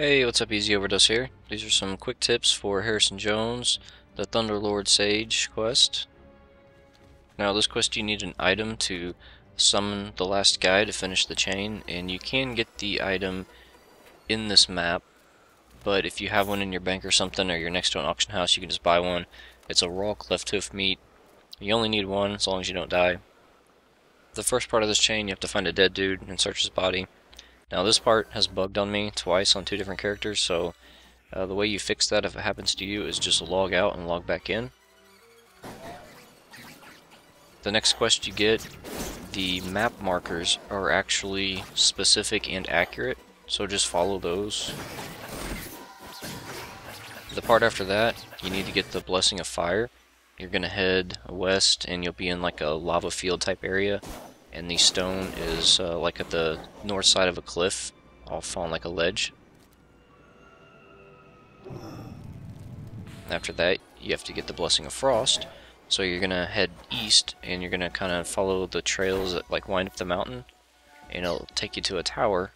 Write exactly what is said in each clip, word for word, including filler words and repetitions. Hey, what's up, E Z Overdose here. These are some quick tips for Harrison Jones, the Thunderlord Sage quest. Now this quest you need an item to summon the last guy to finish the chain, and you can get the item in this map, but if you have one in your bank or something, or you're next to an auction house, you can just buy one. It's a raw Clefthoof meat. You only need one as long as you don't die. The first part of this chain you have to find a dead dude and search his body. Now this part has bugged on me twice on two different characters, so uh, the way you fix that if it happens to you is just log out and log back in. The next quest you get, the map markers are actually specific and accurate, so just follow those. The part after that, you need to get the Blessing of Fire. You're gonna head west and you'll be in like a lava field type area. And the stone is uh, like at the north side of a cliff, off on like a ledge. After that, you have to get the Blessing of Frost, so you're gonna head east and you're gonna kind of follow the trails that like wind up the mountain, and it'll take you to a tower,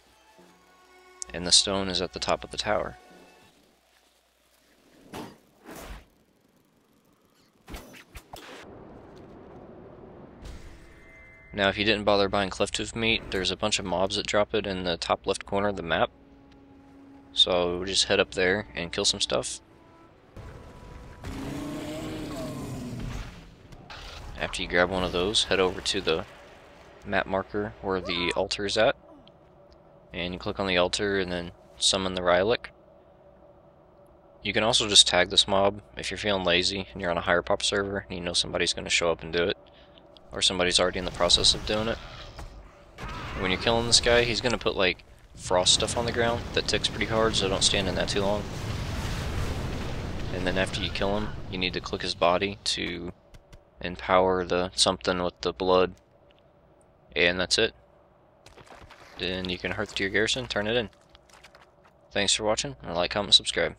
and the stone is at the top of the tower. Now if you didn't bother buying Clefthoof meat, there's a bunch of mobs that drop it in the top left corner of the map. So just head up there and kill some stuff. After you grab one of those, head over to the map marker where the altar is at. And you click on the altar and then summon the Rylik. You can also just tag this mob if you're feeling lazy and you're on a higher pop server and you know somebody's going to show up and do it, or somebody's already in the process of doing it. When you're killing this guy, he's gonna put like frost stuff on the ground that ticks pretty hard, so don't stand in that too long. And then after you kill him, you need to click his body to empower the something with the blood, and that's it. Then you can hearth to your garrison, turn it in. Thanks for watching, and like, comment, subscribe.